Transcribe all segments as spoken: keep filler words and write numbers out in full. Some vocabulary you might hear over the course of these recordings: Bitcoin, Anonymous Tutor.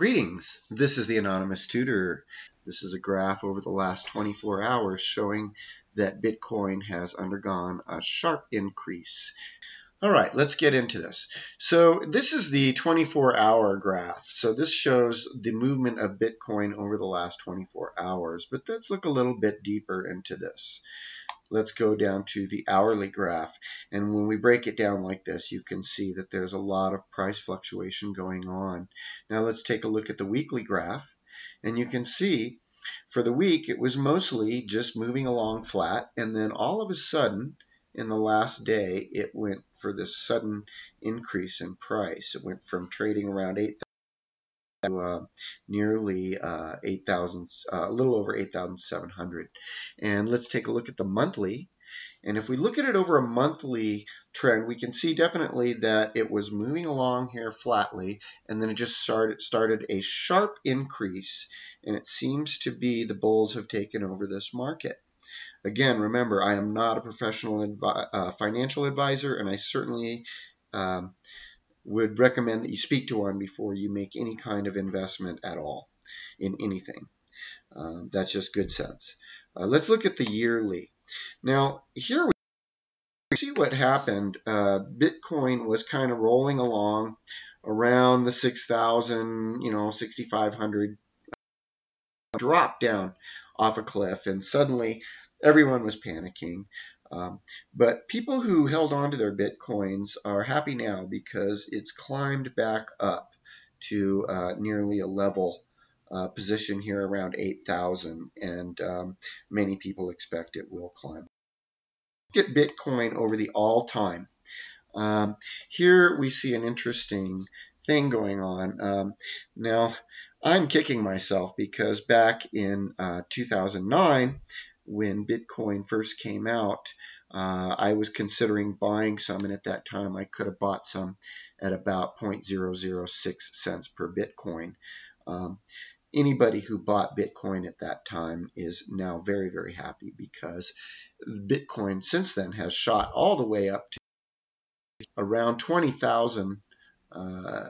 Greetings, this is the Anonymous Tutor. This is a graph over the last twenty-four hours showing that Bitcoin has undergone a sharp increase. All right, let's get into this. So this is the twenty-four hour graph. So this shows the movement of Bitcoin over the last twenty-four hours, but let's look a little bit deeper into this. Let's go down to the hourly graph. And when we break it down like this, you can see that there's a lot of price fluctuation going on. Now let's take a look at the weekly graph. And you can see for the week, it was mostly just moving along flat. And then all of a sudden, in the last day, it went for this sudden increase in price. It went from trading around eight thousand to uh, nearly uh, eight thousand, uh, a little over eight thousand seven hundred. And let's take a look at the monthly. And if we look at it over a monthly trend, we can see definitely that it was moving along here flatly, and then it just started, started a sharp increase, and it seems to be the bulls have taken over this market. Again, remember, I am not a professional advi uh, financial advisor, and I certainly um, would recommend that you speak to one before you make any kind of investment at all in anything. Um, that's just good sense. Uh, let's look at the yearly. Now, here we see what happened. Uh, Bitcoin was kind of rolling along around the six thousand, you know, sixty-five hundred, dropped down off a cliff, and suddenly everyone was panicking. Um, but people who held on to their Bitcoins are happy now because it's climbed back up to uh, nearly a level uh, position here around eight thousand, and um, many people expect it will climb. Look at Bitcoin over the all-time. Um, here we see an interesting thing going on. Um, now, I'm kicking myself because back in uh, two thousand nine, when Bitcoin first came out, uh, I was considering buying some, and at that time I could have bought some at about zero point zero zero six cents per Bitcoin. Um, anybody who bought Bitcoin at that time is now very, very happy because Bitcoin since then has shot all the way up to around twenty thousand, uh,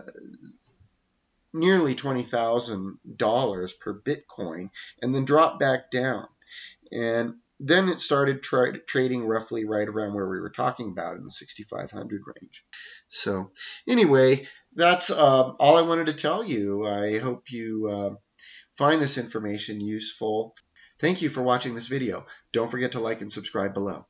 nearly twenty thousand dollars per Bitcoin, and then dropped back down. And then it started tra trading roughly right around where we were talking about in the sixty-five hundred range. So anyway, that's uh, all I wanted to tell you. I hope you uh, find this information useful. Thank you for watching this video. Don't forget to like and subscribe below.